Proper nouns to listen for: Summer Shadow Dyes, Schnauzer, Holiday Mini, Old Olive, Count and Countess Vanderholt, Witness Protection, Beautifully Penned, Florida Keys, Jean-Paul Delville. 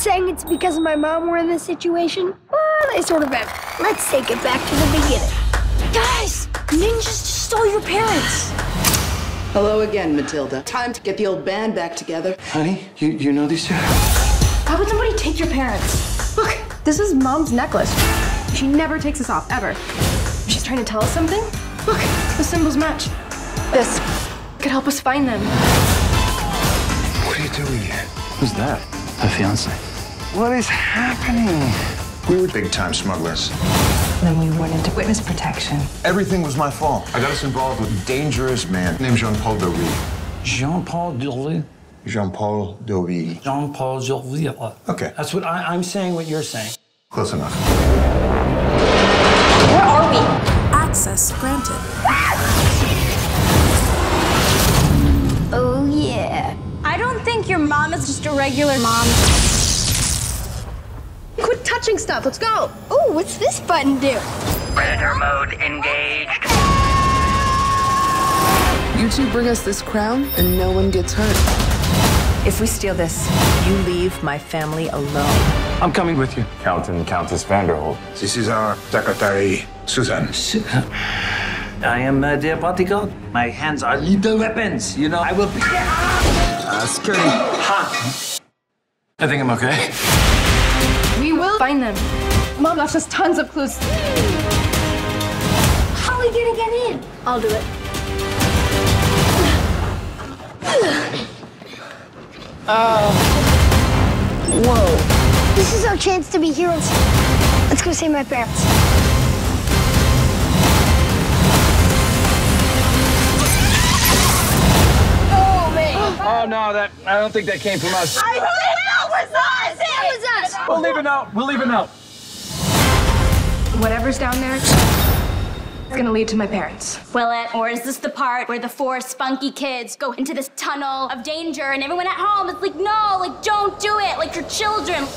not saying it's because of my mom we're in this situation. Well, they sort of have. Let's take it back to the beginning. Guys, ninjas just stole your parents. Hello again, Matilda. Time to get the old band back together. Honey, you know these two? Why would somebody take your parents? Look, this is Mom's necklace. She never takes this off, ever. She's trying to tell us something? Look, the symbols match. This could help us find them. What are you doing here? Who's that? Her fiancé. What is happening? We were big-time smugglers. Then we went into witness protection. Everything was my fault. I got us involved with a dangerous man named Jean-Paul Delville. Jean-Paul Delville? Jean-Paul Delville. Jean-Paul Delville. Okay. That's what I'm saying, what you're saying. Close enough. Where are we? Access granted. Oh, yeah. I don't think your mom is just a regular mom. Quit touching stuff. Let's go. Oh, what's this button do? Predator mode engaged. You two bring us this crown and no one gets hurt. If we steal this, you leave my family alone. I'm coming with you. Count and Countess Vanderholt. This is our secretary, Susan. I am their bodyguard. My hands are lethal weapons. You know, I will be... scary. Ha! I think I'm okay. We will find them. Mom left us tons of clues. How are we gonna get in? I'll do it. Oh. Whoa. This is our chance to be heroes. Let's go save my parents. Oh, man. Oh, no, I don't think that came from us. I knew that was us! That was us! We'll leave it out. We'll leave it out. Whatever's down there, it's gonna lead to my parents. Will it? Or is this the part where the four spunky kids go into this tunnel of danger and everyone at home is like, no, like, don't do it, like, you're children.